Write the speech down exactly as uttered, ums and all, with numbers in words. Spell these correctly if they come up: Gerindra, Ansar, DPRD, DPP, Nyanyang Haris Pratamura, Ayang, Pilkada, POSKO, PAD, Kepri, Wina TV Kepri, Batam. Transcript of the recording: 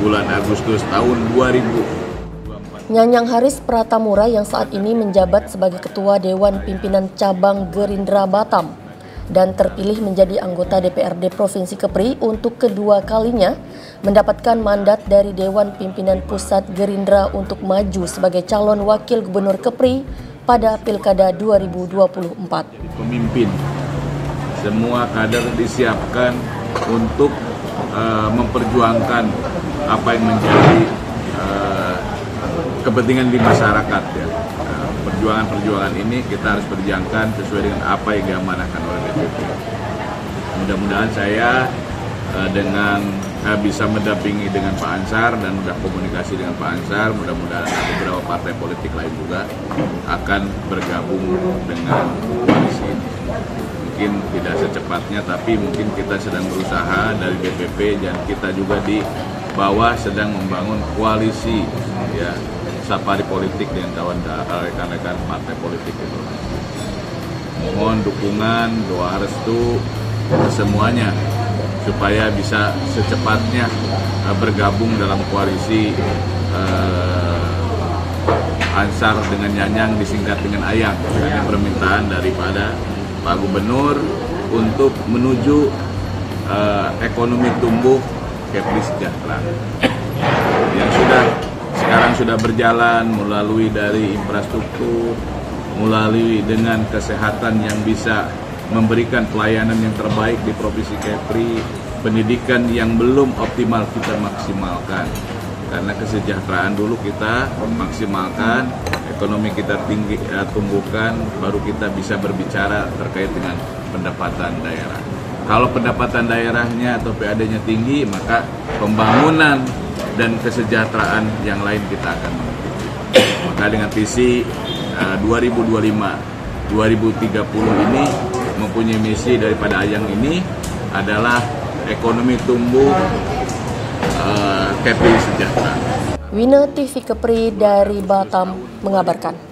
bulan Agustus tahun dua ribu dua puluh empat. Nyanyang Haris Pratamura yang saat ini menjabat sebagai Ketua Dewan Pimpinan Cabang Gerindra Batam dan terpilih menjadi anggota D P R D Provinsi Kepri untuk kedua kalinya mendapatkan mandat dari Dewan Pimpinan Pusat Gerindra untuk maju sebagai calon wakil gubernur Kepri pada Pilkada dua ribu dua puluh empat. Pemimpin, semua kader disiapkan untuk uh, memperjuangkan apa yang menjadi uh, kepentingan di masyarakat. Perjuangan-perjuangan ya. uh, ini kita harus perjuangkan sesuai dengan apa yang diamanahkan oleh D P P. Mudah-mudahan saya uh, dengan uh, bisa mendampingi dengan Pak Ansar dan mudah komunikasi dengan Pak Ansar. Mudah-mudahan beberapa partai politik lain juga akan bergabung dengan koalisi ini. Mungkin tidak secepatnya, tapi mungkin kita sedang berusaha dari D P P dan kita juga di bawah sedang membangun koalisi, ya, safari politik dengan kawan-kawan partai politik itu. Mohon dukungan, doa restu semuanya supaya bisa secepatnya bergabung dalam koalisi eh, Ansar dengan Nyanyang disingkat dengan Ayang. Ini permintaan daripada Pak Gubernur untuk menuju uh, ekonomi tumbuh Kepri sejahtera yang sudah sekarang sudah berjalan melalui dari infrastruktur, melalui dengan kesehatan yang bisa memberikan pelayanan yang terbaik di Provinsi Kepri, pendidikan yang belum optimal kita maksimalkan. Karena kesejahteraan dulu kita maksimalkan, ekonomi kita tinggi, ya, tumbuhkan, baru kita bisa berbicara terkait dengan pendapatan daerah. Kalau pendapatan daerahnya atau P A D-nya tinggi, maka pembangunan dan kesejahteraan yang lain kita akan mengikuti. Maka dengan visi uh, dua ribu dua puluh lima dua ribu tiga puluh ini mempunyai misi daripada Ayang ini adalah ekonomi tumbuh Kepri sejahtera. Wina T V Kepri dari Batam mengabarkan.